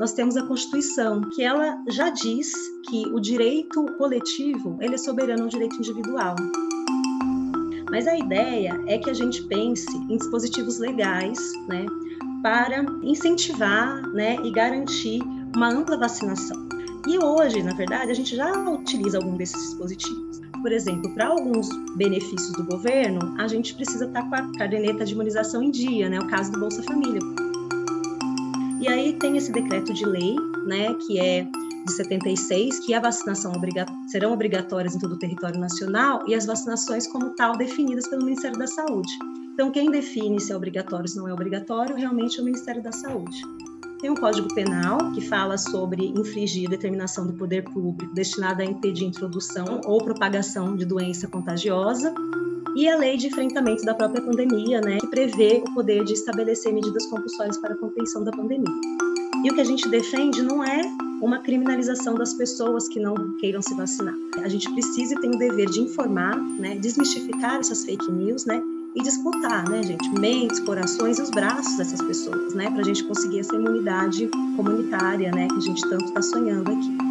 nós temos a Constituição, que ela já diz que o direito coletivo, ele é soberano ao direito individual. Mas a ideia é que a gente pense em dispositivos legais, né, para incentivar, né, e garantir uma ampla vacinação. E hoje, na verdade, a gente já utiliza algum desses dispositivos. Por exemplo, para alguns benefícios do governo, a gente precisa estar com a caderneta de imunização em dia, né? O caso do Bolsa Família. E aí tem esse decreto de lei, né, que é de 76, que a vacinação serão obrigatórias em todo o território nacional e as vacinações como tal definidas pelo Ministério da Saúde. Então, quem define se é obrigatório ou se não é obrigatório realmente é o Ministério da Saúde. Tem um Código Penal que fala sobre infringir determinação do poder público destinada a impedir introdução ou propagação de doença contagiosa, e a Lei de Enfrentamento da própria pandemia, né, que prevê o poder de estabelecer medidas compulsórias para a contenção da pandemia. E o que a gente defende não é uma criminalização das pessoas que não queiram se vacinar. A gente precisa e tem o dever de informar, né, desmistificar essas fake news, né, e disputar, né, gente, mentes, corações e os braços dessas pessoas, né, para a gente conseguir essa imunidade comunitária, né, que a gente tanto está sonhando aqui.